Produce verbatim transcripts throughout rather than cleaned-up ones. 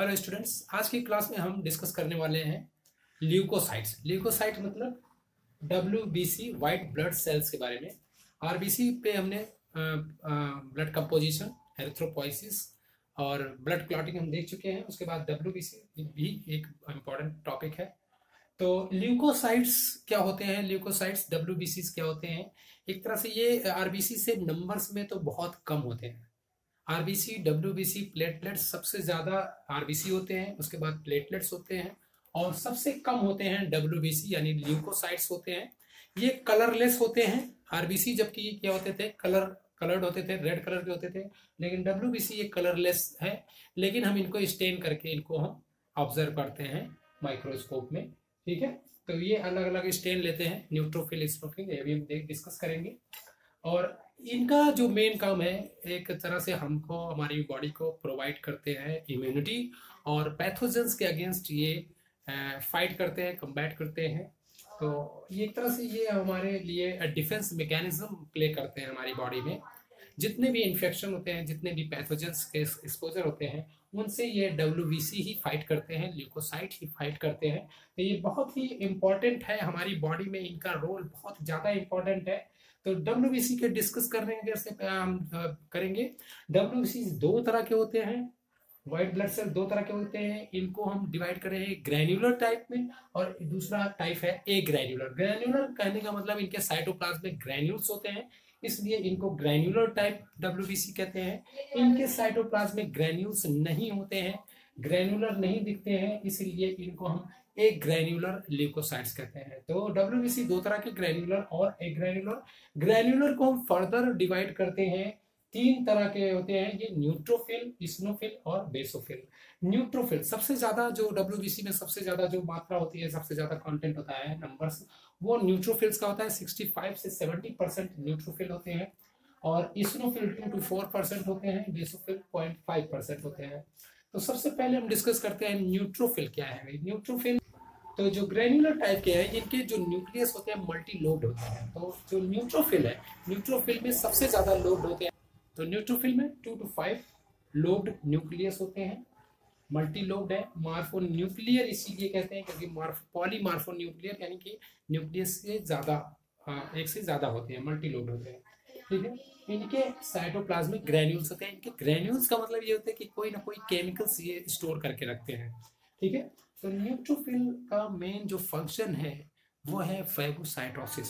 Hello students, आज की class में हम डिस्कस करने वाले हैं ल्यूकोसाइट्स। ल्यूकोसाइट मतलब W B C white blood cells के बारे में। आरबीसी पे हमने ब्लड कंपोजिशन, एरिथ्रोपोइसिस और ब्लड क्लॉटिंग हम देख चुके हैं। उसके बाद डब्ल्यू बी सी भी एक इम्पॉर्टेंट टॉपिक है। तो ल्यूकोसाइट्स क्या होते हैं, ल्यूकोसाइट्स डब्ल्यू बी सी क्या होते हैं, एक तरह से ये आरबीसी से नंबर्स में तो बहुत कम होते हैं। आरबीसी, डब्ल्यूबीसी, प्लेटलेट्स सबसे ज़्यादा आरबीसी होते हैं, उसके बाद प्लेटलेट्स होते हैं और सबसे कम होते हैं डब्ल्यूबीसी यानी ल्यूकोसाइट्स होते हैं। ये कलरलेस होते हैं आरबीसी, जबकि क्या होते थे कलर कलर्ड होते थे, रेड कलर के होते थे, लेकिन डब्ल्यूबीसी ये कलरलेस है। लेकिन हम इनको स्टेन करके इनको हम ऑब्जर्व करते हैं माइक्रोस्कोप में, ठीक है। तो ये अलग अलग स्टेन लेते हैं, न्यूट्रोफिल, स्ट्रोफिल, ये भी हम डिस्कस करेंगे। और इनका जो मेन काम है, एक तरह से हमको, हमारी बॉडी को प्रोवाइड करते हैं इम्यूनिटी और पैथोजेंस के अगेंस्ट ये फाइट करते हैं, कम्बैट करते हैं। तो ये एक तरह से ये हमारे लिए डिफेंस मैकेनिज्म प्ले करते हैं हमारी बॉडी में। जितने भी इन्फेक्शन होते हैं, जितने भी पैथोजेंस के एक्सपोजर होते हैं, उनसे ये डब्ल्यूबीसी ही फाइट करते हैं, ल्यूकोसाइट ही फाइट करते हैं। तो ये बहुत ही इम्पॉर्टेंट है हमारी बॉडी में, इनका रोल बहुत ज़्यादा इम्पॉर्टेंट है। तो डब्ल्यूबीसी के डिस्कस करने जैसे हम करेंगे, डब्ल्यूबीसी दो तरह के होते हैं, वाइट ब्लड सेल दो तरह के होते हैं। इनको हम डिवाइड करेंगे ग्रैनुलर टाइप में और दूसरा टाइप है ए ग्रैनुलर। ग्रैनुलर कहने का मतलब इनके साइटोप्लाज्म में ग्रैन्यूल्स होते हैं, इसलिए इनको ग्रैनुलर टाइप डब्ल्यूबीसी कहते हैं। इनके साइटोप्लाज्म में ग्रैन्यूल्स नहीं होते हैं, ग्रैनुलर नहीं दिखते हैं, इसलिए इनको हम एक ग्रैनुलर ल्यूकोसाइट्स कहते हैं। तो डब्ल्यूबीसी दो तरह के, ग्रैनुलर और एक ग्रैनुलर। ग्रैनुलर को हम फर्दर डिवाइड करते हैं, तीन तरह के होते हैं ये, न्यूट्रोफिल, इसिनोफिल और बेसोफिल। न्यूट्रोफिल सबसे ज्यादा, जो डब्ल्यूबीसी में सबसे ज्यादा जो मात्रा होती है, सबसे ज्यादा कंटेंट होता है नंबर्स, वो न्यूट्रोफिल्स का होता है। सिक्सटी फाइव से सेवेंटी परसेंट न्यूट्रोफिल होते हैं और eosinophil two to four percent होते हैं, बेसोफिल पॉइंट फाइव परसेंट होते हैं। तो सबसे पहले हम डिस्कस करते हैं न्यूट्रोफिल क्या है। न्यूट्रोफिल तो जो ग्रैनुलर टाइप के हैं, इनके जो न्यूक्लियस होते हैं मल्टी लोब्ड होते हैं। तो जो न्यूट्रोफिल है, न्यूट्रोफिल में सबसे ज़्यादा लोब्ड होते हैं। तो न्यूट्रोफिल में two to five lobed nucleus होते हैं, मल्टी लोब्ड है। मार्फो न्यूक्लियर इसीलिए कहते हैं क्योंकि मार्फ पॉली मार्फो न्यूक्लियर यानी कि न्यूक्लियस से ज़्यादा, एक से ज़्यादा होते हैं, मल्टी लोब्ड होते हैं, ठीक है। इनके साइटोप्लाज्मिक ग्रैन्यूल्स होते हैं। इनके ग्रैन्यूल्स का मतलब ये होता है कि कोई ना कोई केमिकल्स ये स्टोर करके रखते हैं, ठीक है। तो न्यूट्रोफिल का मेन जो फंक्शन है वो है फैगोसाइटोसिस।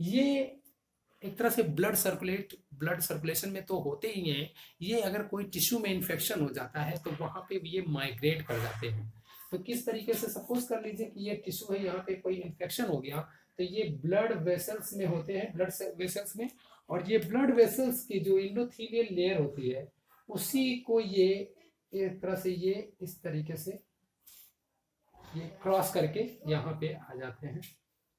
ये एक तरह से ब्लड सर्कुलेट ब्लड सर्कुलेशन में तो होते ही हैं ये। अगर कोई टिश्यू में इन्फेक्शन हो जाता है तो वहाँ पे भी ये माइग्रेट कर जाते हैं। तो किस तरीके से, सपोज कर लीजिए कि ये टिश्यू है, यहाँ पे कोई इन्फेक्शन हो गया, तो ये ब्लड वेसल्स में होते हैं, ब्लड वेसल्स में, और ये ब्लड वेसल्स की जो इंडोथीलियल लेयर होती है उसी को ये एक तरह से ये इस तरीके से ये क्रॉस करके यहाँ पे आ जाते हैं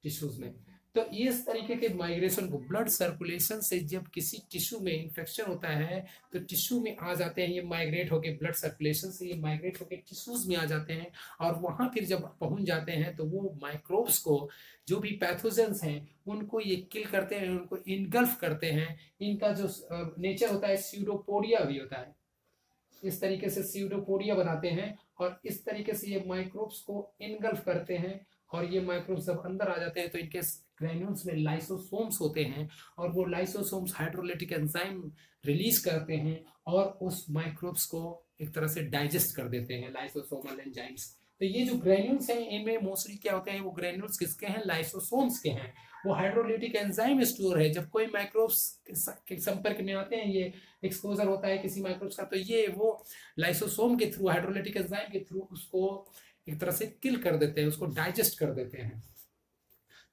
टिश्यूज में। तो इस तरीके के माइग्रेशन को, ब्लड सर्कुलेशन से जब किसी टिश्यू में इन्फेक्शन होता है तो टिश्यू में आ जाते हैं ये, माइग्रेट होके ब्लड सर्कुलेशन से ये माइग्रेट होके टिश्यूज में आ जाते हैं और वहाँ फिर जब पहुँच जाते हैं तो वो माइक्रोब्स को, जो भी पैथोजेंस हैं, उनको ये किल करते हैं, उनको इनगल्फ करते हैं। इनका जो नेचर होता है स्यूडोपोडिया भी होता है, इस तरीके से स्यूडोपोडिया बनाते हैं और इस तरीके से ये माइक्रोब्स को इनगल्फ करते हैं। और ये माइक्रोब्स जब अंदर आ जाते हैं तो इनके ग्रैन्यूल्स में लाइसोसोम्स होते हैं और वो लाइसोसोम्स हाइड्रोलाइटिक एंजाइम रिलीज करते हैं और उस माइक्रोब्स को एक तरह से डाइजेस्ट कर देते हैं, लाइसोसोमल एंजाइम्स। तो ये जो ग्रैन्यूल्स हैं, इनमें मोस्टली क्या होते हैं, वो ग्रैन्यूल्स किसके हैं, लाइसोसोम्स के हैं। वो हाइड्रोलाइटिक एंजाइम स्टोर है। जब कोई माइक्रोब्स के संपर्क में आते हैं, ये एक्सपोजर होता है किसी माइक्रोब्स का, तो ये वो लाइसोसोम के थ्रू, हाइड्रोलाइटिक एंजाइम के थ्रू उसको एक तरह से किल कर देते हैं, उसको डाइजेस्ट कर देते हैं।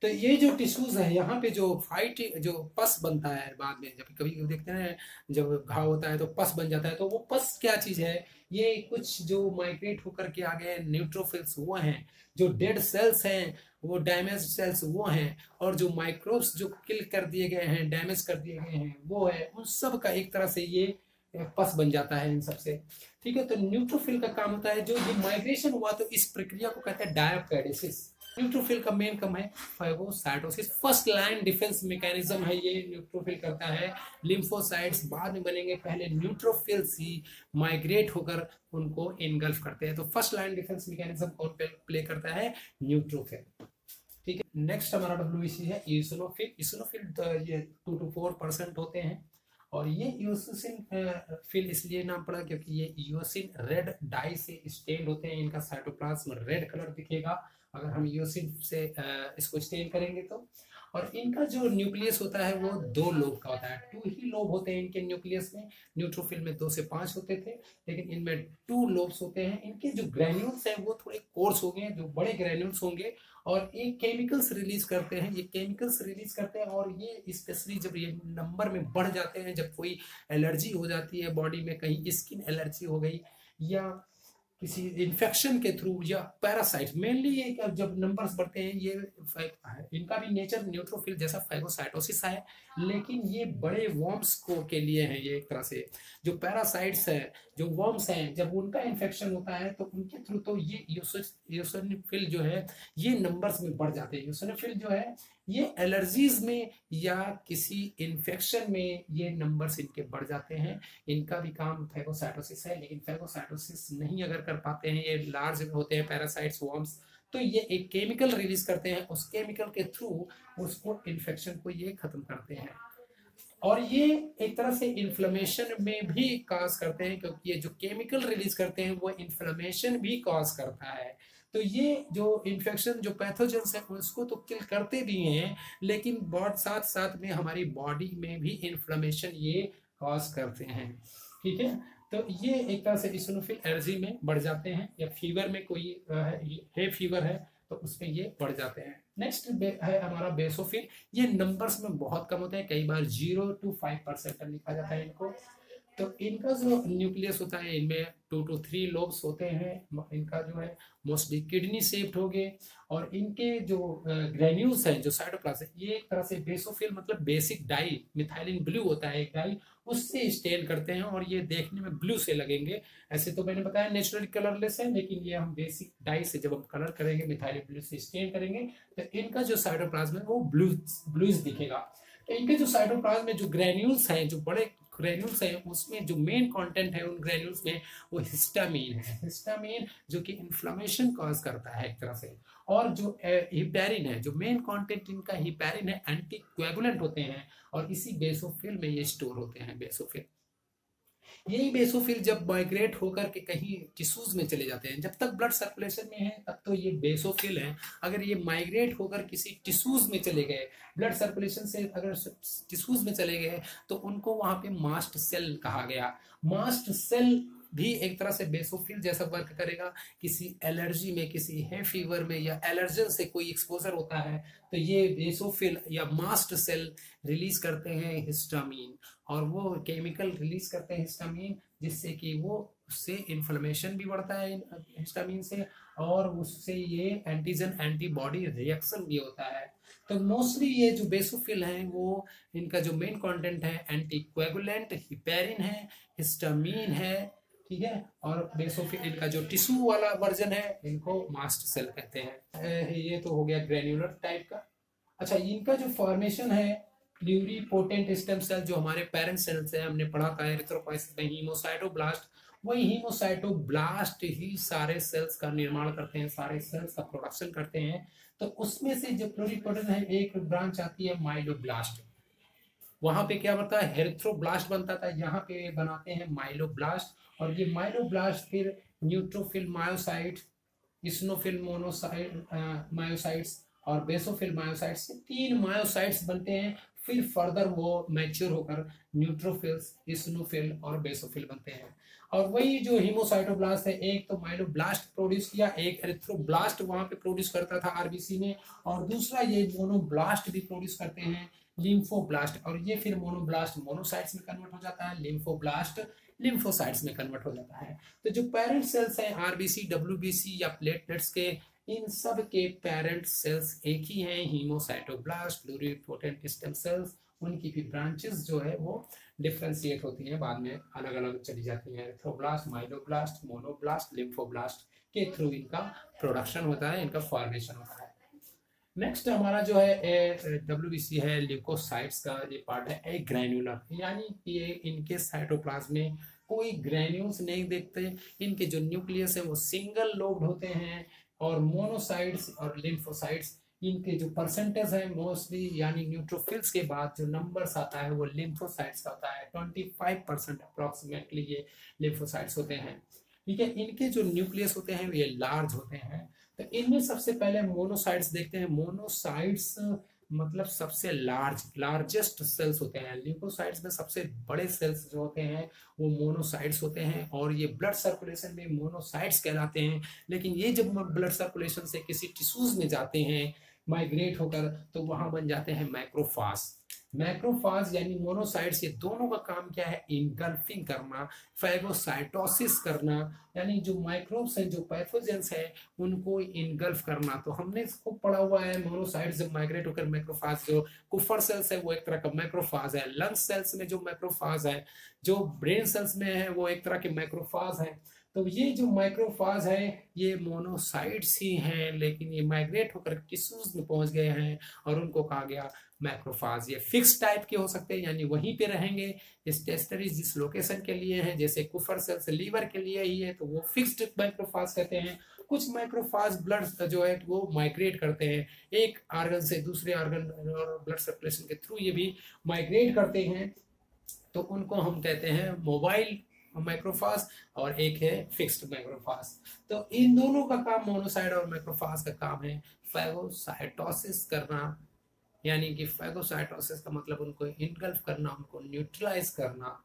तो ये जो टिश्यूज है, यहाँ पे जो फाइट, जो पस बनता है बाद में, जब कभी देखते हैं जब घाव होता है तो पस बन जाता है, तो वो पस क्या चीज़ है, ये कुछ जो माइग्रेट होकर के आ गए न्यूट्रोफिल्स वो हैं, जो डेड सेल्स हैं वो डैमेज सेल्स वो हैं, और जो माइक्रोब्स जो किल कर दिए गए हैं, डैमेज कर दिए गए हैं वो है, उन सब का एक तरह से ये पस बन जाता है इन सबसे, ठीक है। तो न्यूट्रोफिल का काम होता है, जो ये माइग्रेशन हुआ तो इस प्रक्रिया को कहते हैं डायोपेरेसिस। न्यूट्रोफिल का मेन काम है phagocytosis, first line defence mechanism है ये, न्यूट्रोफिल करता है। लिम्फोसाइट्स बाद में बनेंगे, पहले न्यूट्रोफिल्स ही माइग्रेट होकर उनको एनगल्फ करते हैं। तो फर्स्ट लाइन डिफेंस मैकेनिज्म कौन प्ले करता है? न्यूट्रोफिल। ठीक है, नेक्स्ट हमारा डब्ल्यूबीसी है ईसिनोफिल। ईसिनोफिल ये टू टू फोर परसेंट होते हैं और ये ईसिन फिल इसलिए नाम पड़ा क्योंकि ये ईसिन रेड डाई से स्टेन होते हैं, इनका साइटोप्लाज्म रेड कलर दिखेगा अगर हम ईसिन से इसको स्टेन करेंगे तो। और इनका जो न्यूक्लियस होता है वो दो लोब का होता है, टू ही लोब होते हैं इनके न्यूक्लियस में। न्यूट्रोफिल में दो से पाँच होते थे लेकिन इनमें टू लोब्स होते हैं। इनके जो ग्रेन्यूल्स हैं वो थोड़े कोर्स हो गए हैं, जो बड़े ग्रेन्यूल्स होंगे और ये केमिकल्स रिलीज करते हैं, ये केमिकल्स रिलीज करते हैं। और ये स्पेशली जब ये नंबर में बढ़ जाते हैं, जब कोई एलर्जी हो जाती है बॉडी में, कहीं स्किन एलर्जी हो गई या किसी इन्फेक्शन के थ्रू या पैरासाइट, मेनली ये जब नंबर्स बढ़ते हैं ये है। इनका भी नेचर न्यूट्रोफिल जैसा फैगोसाइटोसिस है, लेकिन ये बड़े वर्म्स को के लिए हैं। ये एक तरह से जो पैरासाइट्स हैं, जो वर्म्स हैं, जब उनका इन्फेक्शन होता है तो उनके थ्रू तो ये ईसिनोफिल जो है ये नंबर्स में बढ़ जाते हैं। ईसिनोफिल जो है ये एलर्जीज में या किसी इन्फेक्शन में ये नंबर्स इनके बढ़ जाते हैं। इनका भी काम फैगोसाइटोसिस है, लेकिन फैगोसाइटोसिस नहीं अगर कर पाते हैं, ये लार्ज होते हैं पैरासाइट्स वर्म्स, तो ये एक केमिकल रिलीज करते हैं, उस केमिकल के थ्रू उसको इन्फेक्शन को ये खत्म करते हैं। और ये एक तरह से इन्फ्लेमेशन में भी कॉज करते हैं क्योंकि ये जो केमिकल रिलीज करते हैं वो इन्फ्लेमेशन भी कॉज करता है। तो ये जो इन्फेक्शन, जो पैथोजेंस है उसको तो किल करते भी हैं, लेकिन बहुत साथ साथ में हमारी बॉडी में भी इन्फ्लेमेशन ये कॉज करते हैं। ठीक है, तो ये एक तरह से ईसिनोफिल एलर्जी में बढ़ जाते हैं या फीवर में कोई है, फीवर है तो उसमें ये बढ़ जाते हैं। नेक्स्ट है हमारा बेसोफिल। ये नंबर्स में बहुत कम होते हैं, कई बार जीरो टू फाइव परसेंट लिखा जाता है इनको। तो इनका जो न्यूक्लियस होता है, इनमें टू टू थ्री लोब्स होते हैं। इनका जो है मोस्टली किडनी शेप्ड हो गए और इनके जो ग्रेन्यूल्स हैं, जो साइटोप्लाज्म है, ये एक तरह से बेसोफिल मतलब बेसिक डाई मिथाइलिन ब्लू होता है एक डाई, उससे स्टेन करते हैं और ये देखने में ब्लू से लगेंगे। ऐसे तो मैंने बताया नेचुरल कलरलेस है, लेकिन ये हम बेसिक डाई से जब हम कलर करेंगे, मिथाइलिन ब्लू से स्टेन करेंगे, तो इनका जो साइटोप्लाज्म है वो ब्लू ब्लूज दिखेगा। तो इनके जो साइटोप्लाज्म में जो ग्रेन्यूल्स हैं, जो बड़े ग्रेन्यूल्स हैं, उसमें जो मेन कंटेंट है उन ग्रेन्यूल्स में वो हिस्टामीन है। हिस्टामीन जो कि इन्फ्लेमेशन कॉज करता है एक तरह से। और जो हेपैरिन है, जो मेन कंटेंट इनका हेपैरिन है, एंटीकोएगुलेंट होते हैं और इसी बेसोफिल में ये स्टोर होते हैं। बेसोफिल यही बेसोफिल जब माइग्रेट होकर के कहीं टिश्यूज में चले जाते हैं, जब तक ब्लड सर्कुलेशन में है तब तो ये बेसोफिल है। अगर ये माइग्रेट होकर किसी टिश्यूज में चले गए, ब्लड सर्कुलेशन से अगर टिश्यूज में चले गए, तो उनको वहाँ पे मास्ट सेल कहा गया। मास्ट सेल भी एक तरह से बेसोफिल जैसा वर्क करेगा। किसी एलर्जी में, किसी है फीवर में या एलर्जन से कोई एक्सपोजर होता है तो ये बेसोफिल या मास्ट सेल रिलीज करते हैं हिस्टामीन, और वो केमिकल रिलीज करते हैं हिस्टामीन, जिससे कि वो उससे इन्फ्लेमेशन भी बढ़ता है हिस्टामीन से, और उससे ये एंटीजन एंटीबॉडी रिएक्शन भी होता है। तो मोस्टली ये जो बेसोफिल हैं वो, इनका जो मेन कंटेंट है एंटीकोएगुलेंट, हेपैरिन है, हिस्टामीन है, ठीक है, और बेसोफिल इनका जो टिश्यू वाला वर्जन है इनको मास्ट सेल कहते हैं। ये तो हो गया ग्रेन्युलर टाइप का। अच्छा, इनका जो फॉर्मेशन है प्लूरीपोटेंट स्टेम सेल, जो हमारे पेरेंट सेल्स हैं, हमने पढ़ा था एरिथ्रोब्लास्ट, हीमोसाइटोब्लास्ट, वही हीमोसाइटोब्लास्ट ही सारे सेल्स का निर्माण करते हैं, सारे सेल्स का प्रोडक्शन करते हैं। तो उसमें से जो प्लूरीपोटेंट है, एक ब्रांच आती है माइलोब्लास्ट, वहाँ पे क्या बनता है एरिथ्रोब्लास्ट बनता था, यहाँ पे बनाते हैं माइलोब्लास्ट। और ये माइलोब्लास्ट फिर neutrophil myocyte, eosinophil monocyte myocytes और बेसोफिल मायोसाइट्स से तीन मायोसाइट्स बनते हैं। फिर फर्दर वो मैच्योर होकर न्यूट्रोफिल्स, ईसिनोफिल और बेसोफिल बनते हैं। और वही जो हीमोसाइटोब्लास्ट है, एक तो माइलोब्लास्ट प्रोड्यूस किया, एक एरिथ्रोब्लास्ट वहाँ पे प्रोड्यूस करता था आरबीसी में, और दूसरा ये मोनोब्लास्ट भी प्रोड्यूस करते हैं, लिम्फोब्लास्ट। और ये फिर मोनोब्लास्ट मोनोसाइट्स में कन्वर्ट हो जाता है, लिम्फोब्लास्ट लिम्फोसाइट्स में कन्वर्ट हो जाता है। तो जो पेरेंट सेल्स हैं आरबीसी, डब्ल्यूबीसी या प्लेटलेट्स के, इन सब के पेरेंट सेल्स एक ही हैं हीमोसाइटोब्लास्ट, प्लूरीपोटेंट स्टेम सेल्स। उनकी भी ब्रांचेस जो है वो डिफ्रेंशिएट होती हैं, बाद में अलग अलग चली जाती हैं एरिथ्रोब्लास्ट, माइलोब्लास्ट, मोनोब्लास्ट, लिम्फोब्लास्ट के थ्रू इनका प्रोडक्शन होता है, इनका फॉर्मेशन होता है। नेक्स्ट हमारा जो है डब्ल्यू बी सी है ल्यूकोसाइट्स का ये पार्ट है ए ग्रैन्युलर, यानी ये इनके साइटोप्लाज्म में कोई ग्रैन्यूल्स नहीं देखते, इनके जो न्यूक्लियस है वो सिंगल लोब्ड होते हैं और मोनोसाइट्स और लिम्फोसाइट्स इनके जो परसेंटेज है मोस्टली यानी न्यूट्रोफिल्स के बाद जो नंबर्स आता है वो लिम्फोसाइट्स का आता है, ट्वेंटी फाइव परसेंट अप्रॉक्सीमेटली ये लिम्फोसाइट्स होते हैं। ठीक है, इनके जो न्यूक्लियस होते हैं ये लार्ज होते हैं। तो इनमें सबसे पहले मोनोसाइट्स देखते हैं। मोनोसाइट्स मतलब सबसे लार्ज लार्जेस्ट सेल्स होते हैं। ल्यूकोसाइट्स में सबसे बड़े सेल्स जो होते हैं वो मोनोसाइट्स होते हैं और ये ब्लड सर्कुलेशन में मोनोसाइट्स कहलाते हैं। लेकिन ये जब ब्लड सर्कुलेशन से किसी टिश्यूज में जाते हैं माइग्रेट होकर तो वहाँ बन जाते हैं मैक्रोफाज। मैक्रोफाज यानी मोनोसाइट्स ये दोनों का काम क्या है, इनगल्फिंग करना, फैगोसाइटोसिस करना, यानी जो माइक्रोब्स हैं जो पैथोजेंस हैं उनको इनगल्फ करना। तो हमने इसको पढ़ा हुआ है मोनोसाइट्स जब माइग्रेट होकर मैक्रोफाज, जो कुफर सेल्स है वो एक तरह का मैक्रोफाज है, लंग सेल्स में जो मैक्रोफाज है, जो ब्रेन सेल्स में है वो एक तरह के मैक्रोफाज है। तो ये जो माइक्रोफाज है ये मोनोसाइट्स ही हैं, लेकिन ये माइग्रेट होकर टिश्यूज में पहुंच गए हैं और उनको कहा गया मैक्रोफाज। ये फिक्स टाइप के हो सकते हैं, यानी वहीं पे रहेंगे, इस टेस्टरीज जिस लोकेशन के लिए हैं, जैसे कुफर सेल्स लीवर के लिए ही है तो वो फिक्स्ड माइक्रोफाज कहते हैं। कुछ माइक्रोफाज ब्लड जो है वो माइग्रेट करते हैं एक आर्गन से दूसरे आर्गन और ब्लड सर्कुलेशन के थ्रू ये भी माइग्रेट करते हैं, तो उनको हम कहते हैं मोबाइल माइक्रोफाज और एक है फिक्स्ड माइक्रोफाज। तो इन दोनों का काम, मोनोसाइट और माइक्रोफाज का काम है फैगोसाइटोसिस करना, यानी कि फैगोसाइटोसिस का मतलब उनको इनगल्फ करना, उनको न्यूट्रलाइज करना।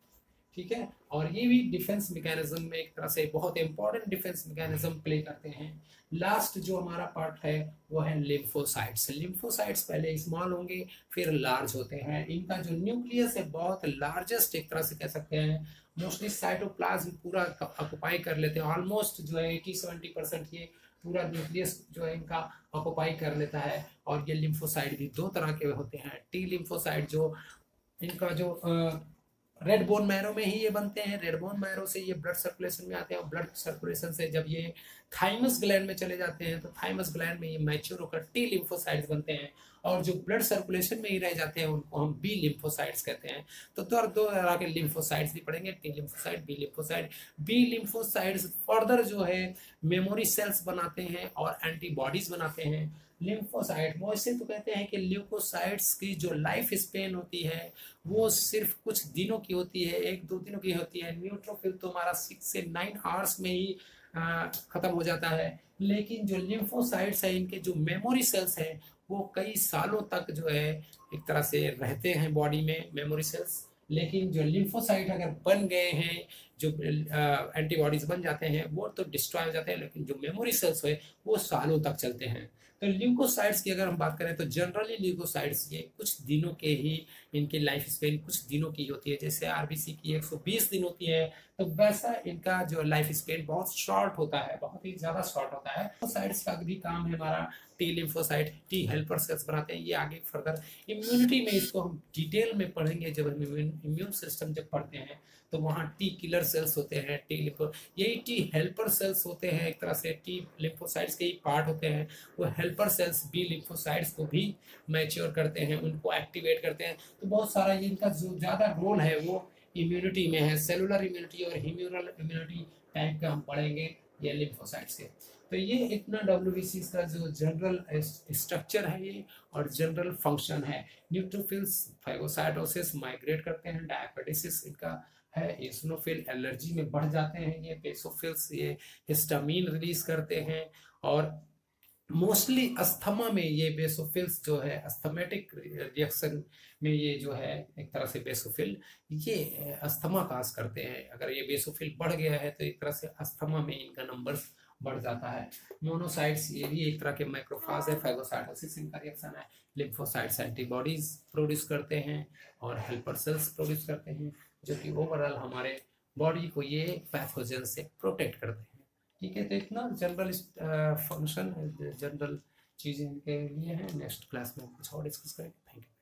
ठीक है, और ये भी डिफेंस मैकेनिज्म में एक तरह से बहुत इंपॉर्टेंट डिफेंस मैकेनिज्म प्ले करते हैं। लास्ट जो हमारा पार्ट है वो है लिम्फोसाइट्स। लिम्फोसाइट्स पहले स्मॉल होंगे फिर लार्ज होते हैं। इनका जो न्यूक्लियस है बहुत लार्जेस्ट एक तरह से कह सकते हैं, मोस्टली साइटोप्लाज्म पूरा ऑक्युपाई कर लेते हैं, ऑलमोस्ट जो है एटी सेवेंटी परसेंट ये पूरा न्यूक्लियस जो है इनका ऑक्युपाई कर लेता है। और ये लिम्फोसाइट भी दो तरह के होते हैं, टी लिम्फोसाइट जो इनका जो आ, रेड बोन मैरो में ही ये बनते हैं, रेड बोन मैरो से ये ब्लड सर्कुलेशन में आते हैं और ब्लड सर्कुलेशन से जब ये थाइमस ग्लैंड में चले जाते हैं तो थाइमस ग्लैंड में ये मैच्योर होकर टी लिम्फोसाइट्स बनते हैं और जो ब्लड सर्कुलेशन में ही रह जाते हैं उनको हम बी लिम्फोसाइट्स कहते हैं। तो दो दो तरह के लिम्फोसाइट्स भी पड़ेंगे, T lymphocyte, B lymphocyte. B lymphocytes further जो है मेमोरी सेल्स बनाते हैं और एंटीबॉडीज बनाते हैं। लिम्फोसाइट वो इसे तो कहते हैं कि ल्यूकोसाइट्स की जो लाइफ स्पेन होती है वो सिर्फ कुछ दिनों की होती है, एक दो दिनों की होती है। न्यूट्रोफिल तो हमारा सिक्स से नाइन आवर्स में ही ख़त्म हो जाता है, लेकिन जो लिम्फोसाइट्स हैं इनके जो मेमोरी सेल्स हैं वो कई सालों तक जो है एक तरह से रहते हैं बॉडी में मेमोरी सेल्स। लेकिन जो लिम्फोसाइट अगर बन गए हैं, जो एंटीबॉडीज़ बन जाते हैं वो तो डिस्ट्रॉय हो जाते हैं, लेकिन जो मेमोरी सेल्स है वो सालों तक चलते हैं। तो ल्यूकोसाइट्स की अगर हम बात करें तो जनरली ल्यूकोसाइट्स ये कुछ दिनों के ही, इनकी लाइफ स्पेन कुछ दिनों की होती है। जैसे आरबीसी की एक सौ बीस दिन होती है तो वैसा इनका जो लाइफ स्पेन बहुत शॉर्ट होता है, बहुत ही ज़्यादा शॉर्ट होता है। लिम्फोसाइट्स का भी काम है हमारा, T lymphocyte T helper cells बनाते हैं। ये आगे फर्दर इम्यूनिटी में इसको हम डिटेल में पढ़ेंगे, जब हम इम्यून सिस्टम जब पढ़ते हैं तो वहाँ टी किलर सेल्स होते हैं, टी लिम्फो, यही टी हेल्पर सेल्स होते हैं, एक तरह से टी लिम्फोसाइट्स के ही पार्ट होते हैं। वो हेल्पर सेल्स बी लिम्फोसाइट्स को भी मैच्योर करते हैं, उनको एक्टिवेट करते हैं। तो बहुत सारा इनका जो ज़्यादा रोल है वो इम्यूनिटी में है, सेलुलर इम्यूनिटी और ह्यूमरल इम्यूनिटी टाइप का हम पढ़ेंगे ये लिम्फोसाइट्स के। तो ये इतना डब्ल्यू बी सी का जो जनरल स्ट्रक्चर है ये और जनरल फंक्शन है। न्यूट्रोफिल्स फैगोसाइटोसिस माइग्रेट करते हैं, डायबिटिस इनका है, एसिनोफिल एलर्जी में बढ़ जाते हैं, ये बेसोफिल्स ये हिस्टामीन रिलीज करते हैं और मोस्टली अस्थमा में ये बेसोफिल्स जो है अस्थमेटिक रिएक्शन में ये जो है एक तरह से बेसोफिल ये अस्थमा काज करते हैं। अगर ये बेसोफिल बढ़ गया है तो एक तरह से अस्थमा में इनका नंबर्स बढ़ जाता है। मोनोसाइट्स ये भी एक तरह के माइक्रोफाज है, फैगोसाइटोसिस इनका रिएक्शन है। लिम्फोसाइट्स एंटीबॉडीज प्रोड्यूस करते हैं और हेल्पर सेल्स प्रोड्यूस करते हैं, जो कि ओवरऑल हमारे बॉडी को ये पैथोजन से प्रोटेक्ट करते हैं। ठीक है, तो इतना जनरल फंक्शन जनरल चीज़ें के लिए है। नेक्स्ट क्लास में कुछ और डिस्कस करेंगे। Thank you.